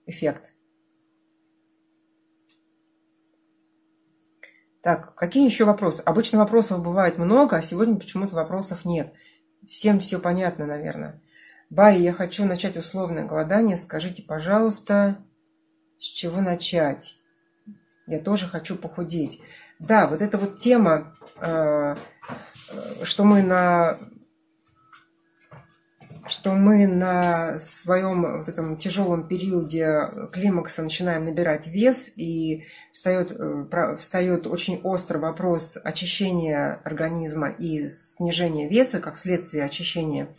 эффект. Так, какие еще вопросы? Обычно вопросов бывает много, а сегодня почему-то вопросов нет. Всем все понятно, наверное. Бая, я хочу начать условное голодание. Скажите, пожалуйста, с чего начать? Я тоже хочу похудеть. Да, вот эта вот тема, что мы на, что мы на своем в этом тяжелом периоде климакса начинаем набирать вес, и встает, встает очень острый вопрос очищения организма и снижения веса, как следствие очищения,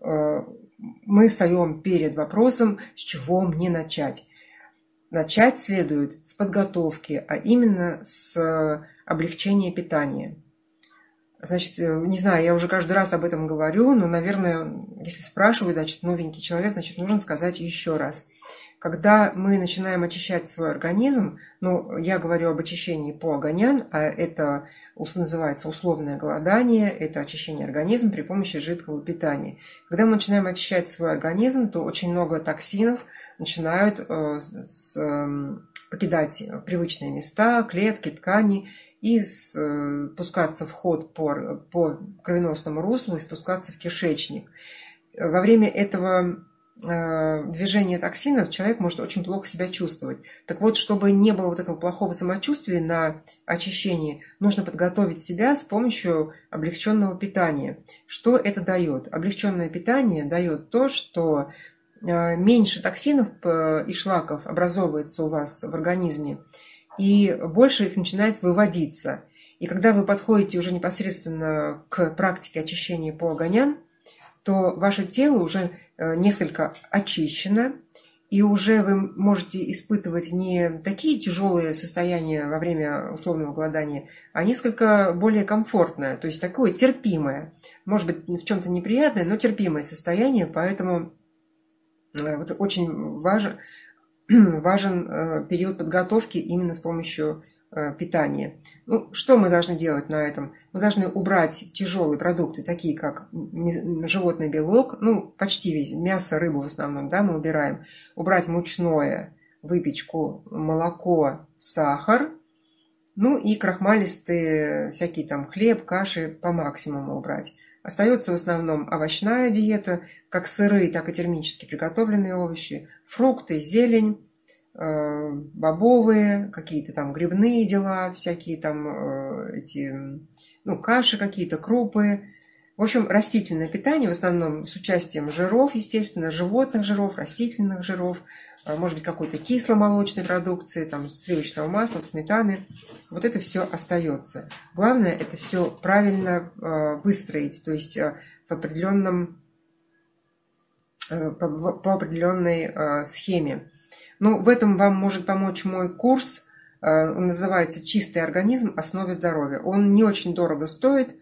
мы встаем перед вопросом, с чего мне начать. Начать следует с подготовки, а именно с облегчения питания. Значит, не знаю, я уже каждый раз об этом говорю, но, наверное, если спрашиваю, значит, новенький человек, значит, нужно сказать еще раз. Когда мы начинаем очищать свой организм, ну, я говорю об очищении по Оганян, а это называется условное голодание, это очищение организма при помощи жидкого питания. Когда мы начинаем очищать свой организм, то очень много токсинов начинают э, с, э, покидать привычные места, клетки, ткани и с, э, пускаться в ход по, по кровеносному руслу и спускаться в кишечник. Во время этого э, движения токсинов человек может очень плохо себя чувствовать. Так вот, чтобы не было вот этого плохого самочувствия на очищении, нужно подготовить себя с помощью облегченного питания. Что это дает? Облегченное питание дает то, что меньше токсинов и шлаков образовывается у вас в организме, и больше их начинает выводиться. И когда вы подходите уже непосредственно к практике очищения по Оганян, то ваше тело уже несколько очищено, и уже вы можете испытывать не такие тяжелые состояния во время условного голодания, а несколько более комфортное, то есть такое терпимое. Может быть, в чем-то неприятное, но терпимое состояние, поэтому... Вот очень важен, важен период подготовки именно с помощью питания. Ну, что мы должны делать на этом? Мы должны убрать тяжелые продукты, такие как животный белок, ну, почти весь, мясо, рыбу в основном, да, мы убираем. Убрать мучное, выпечку, молоко, сахар, ну и крахмалистые всякие там хлеб, каши по максимуму убрать. Остается в основном овощная диета, как сырые, так и термически приготовленные овощи, фрукты, зелень, бобовые, какие-то там грибные дела, всякие там эти, ну, каши какие-то, крупы. В общем, растительное питание в основном с участием жиров, естественно, животных жиров, растительных жиров, может быть, какой-то кисломолочной продукции, там, сливочного масла, сметаны. Вот это все остается. Главное, это все правильно выстроить, то есть в определенном, по, по определенной схеме. Ну, в этом вам может помочь мой курс. Он называется «Чистый организм. Основы здоровья». Он не очень дорого стоит.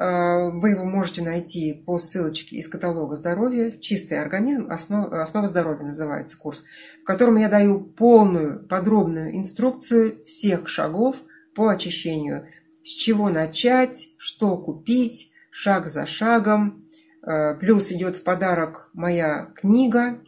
Вы его можете найти по ссылочке из каталога здоровья. «Чистый организм. Основа здоровья» называется курс, в котором я даю полную, подробную инструкцию всех шагов по очищению. С чего начать, что купить, шаг за шагом. Плюс идет в подарок моя книга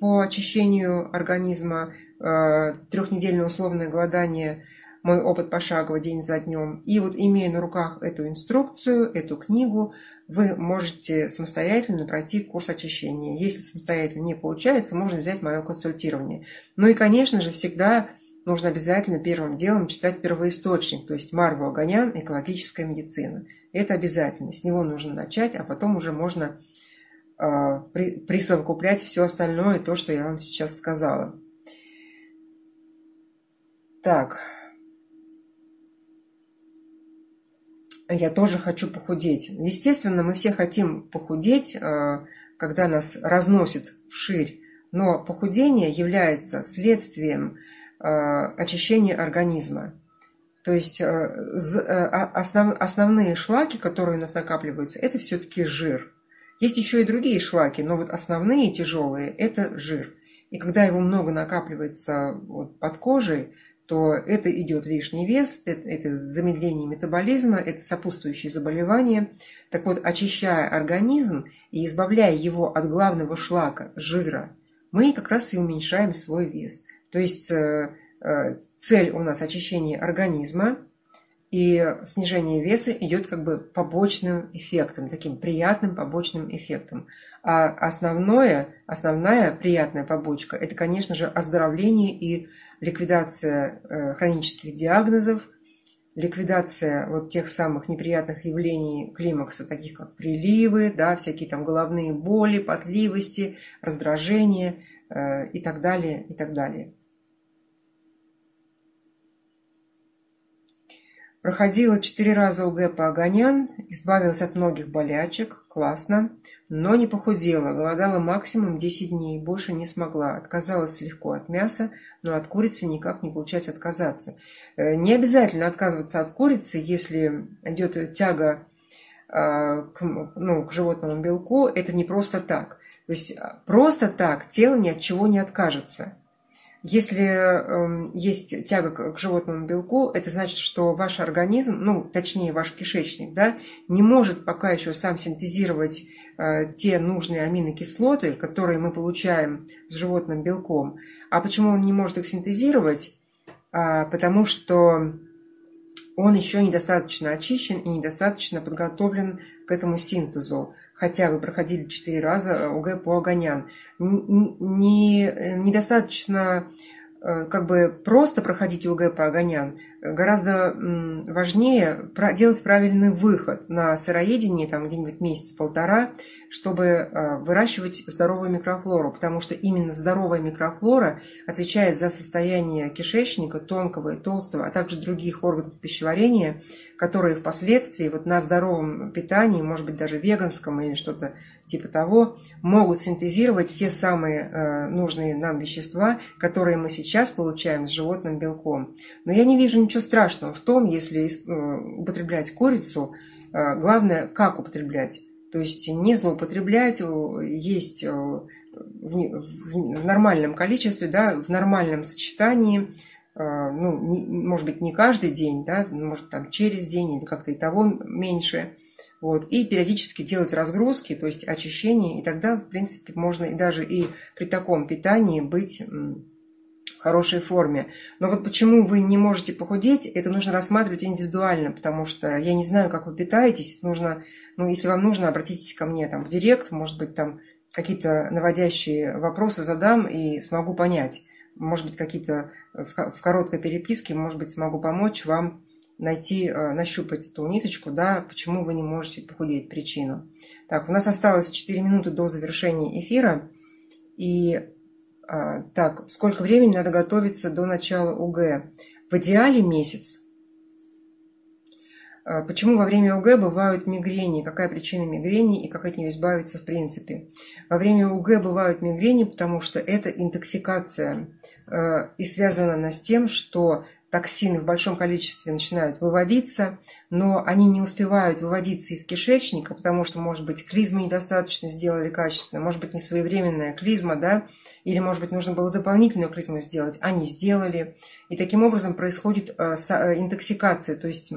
по очищению организма, трехнедельное условное голодание, мой опыт пошагово день за днем. И вот, имея на руках эту инструкцию, эту книгу, вы можете самостоятельно пройти курс очищения. Если самостоятельно не получается, можно взять мое консультирование. Ну и, конечно же, всегда нужно обязательно первым делом читать первоисточник, то есть Марву Оганян «Экологическая медицина». Это обязательно. С него нужно начать, а потом уже можно э, присовокуплять все остальное, то, что я вам сейчас сказала. Так... Я тоже хочу похудеть. Естественно, мы все хотим похудеть, когда нас разносит вширь. Но похудение является следствием очищения организма. То есть основные шлаки, которые у нас накапливаются, это все-таки жир. Есть еще и другие шлаки, но вот основные тяжелые – это жир. И когда его много накапливается под кожей, то это идет лишний вес, это замедление метаболизма, это сопутствующие заболевания. Так вот, очищая организм и избавляя его от главного шлака, жира, мы как раз и уменьшаем свой вес. То есть цель у нас очищения организма, И снижение веса идет как бы побочным эффектом, таким приятным побочным эффектом. А основное, основная приятная побочка – это, конечно же, оздоровление и ликвидация хронических диагнозов, ликвидация вот тех самых неприятных явлений климакса, таких как приливы, да, всякие там головные боли, потливости, раздражение и так далее, и так далее. Проходила четыре раза УГ по Оганян, избавилась от многих болячек, классно, но не похудела, голодала максимум десять дней, больше не смогла, отказалась легко от мяса, но от курицы никак не получать отказаться. Не обязательно отказываться от курицы, если идет тяга к, ну, к животному белку, это не просто так. То есть просто так тело ни от чего не откажется. Если э, есть тяга к, к животному белку, это значит, что ваш организм, ну, точнее, ваш кишечник, да, не может пока еще сам синтезировать э, те нужные аминокислоты, которые мы получаем с животным белком. А почему он не может их синтезировать? А, потому что он еще недостаточно очищен и недостаточно подготовлен к этому синтезу. Хотя вы проходили четыре раза УГ по Оганян. Не, недостаточно как бы просто проходить УГ по Оганян. Гораздо важнее делать правильный выход на сыроедении, там где-нибудь месяц-полтора, чтобы выращивать здоровую микрофлору. Потому что именно здоровая микрофлора отвечает за состояние кишечника, тонкого и толстого, а также других органов пищеварения, которые впоследствии вот на здоровом питании, может быть даже веганском или что-то типа того, могут синтезировать те самые нужные нам вещества, которые мы сейчас получаем с животным белком. Но я не вижу ничего страшного в том, если употреблять курицу. Главное, как употреблять. То есть не злоупотреблять, есть в нормальном количестве, да, в нормальном сочетании. Ну, может быть, не каждый день, да, может, там, через день или как-то и того меньше. Вот. И периодически делать разгрузки, то есть очищение. И тогда, в принципе, можно и даже и при таком питании быть хорошей форме. Но вот почему вы не можете похудеть, это нужно рассматривать индивидуально, потому что я не знаю, как вы питаетесь. Нужно, ну, если вам нужно, обратитесь ко мне там в директ, может быть, там какие-то наводящие вопросы задам и смогу понять. Может быть, какие-то в короткой переписке, может быть, смогу помочь вам найти, нащупать эту ниточку, да, почему вы не можете похудеть, причину. Так, у нас осталось четыре минуты до завершения эфира. И так, сколько времени надо готовиться до начала УГ? В идеале месяц. Почему во время УГ бывают мигрени? Какая причина мигрени и как от нее избавиться в принципе? Во время УГ бывают мигрени, потому что это интоксикация. И связана она с тем, что токсины в большом количестве начинают выводиться, но они не успевают выводиться из кишечника, потому что, может быть, клизму недостаточно сделали качественно, может быть, не своевременная клизма, да, или, может быть, нужно было дополнительную клизму сделать, а не сделали. И таким образом происходит интоксикация, то есть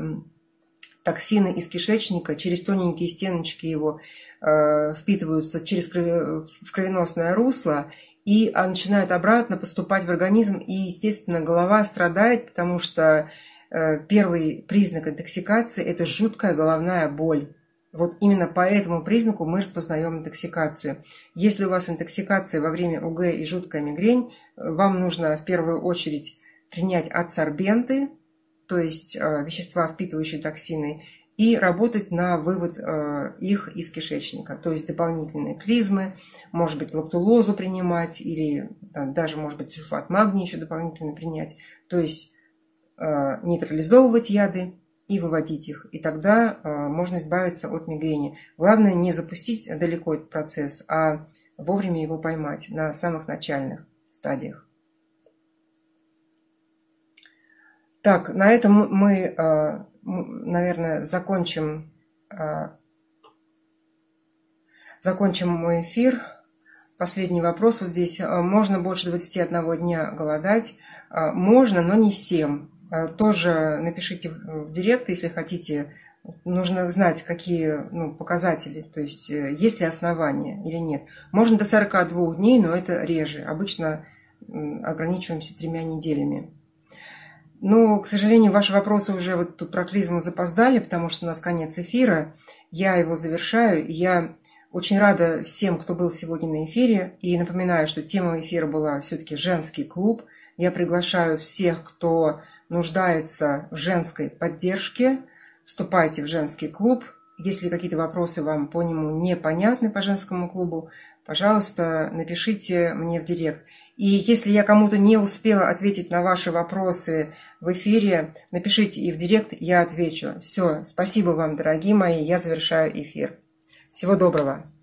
токсины из кишечника через тоненькие стеночки его э, впитываются через крови, в кровеносное русло и начинают обратно поступать в организм. И, естественно, голова страдает, потому что э, первый признак интоксикации – это жуткая головная боль. Вот именно по этому признаку мы распознаем интоксикацию. Если у вас интоксикация во время УГ и жуткая мигрень, вам нужно в первую очередь принять адсорбенты, то есть э, вещества, впитывающие токсины, и работать на вывод э, их из кишечника. То есть дополнительные клизмы, может быть, лактулозу принимать, или да, даже, может быть, сульфат магния еще дополнительно принять. То есть э, нейтрализовывать яды и выводить их. И тогда э, можно избавиться от мигрени. Главное не запустить далеко этот процесс, а вовремя его поймать на самых начальных стадиях. Так, на этом мы, наверное, закончим, закончим мой эфир. Последний вопрос вот здесь. Можно больше двадцати одного дня голодать? Можно, но не всем. Тоже напишите в директ, если хотите. Нужно знать, какие, ну, показатели, то есть есть ли основания или нет. Можно до сорока двух дней, но это реже. Обычно ограничиваемся тремя неделями. Ну, к сожалению, ваши вопросы уже вот тут про клизму запоздали, потому что у нас конец эфира. Я его завершаю. Я очень рада всем, кто был сегодня на эфире. И напоминаю, что тема эфира была все-таки «Женский клуб». Я приглашаю всех, кто нуждается в женской поддержке. Вступайте в женский клуб. Если какие-то вопросы вам по нему непонятны, по женскому клубу, пожалуйста, напишите мне в директ. И если я кому-то не успела ответить на ваши вопросы в эфире, напишите и в директ, я отвечу. Все, спасибо вам, дорогие мои, я завершаю эфир. Всего доброго.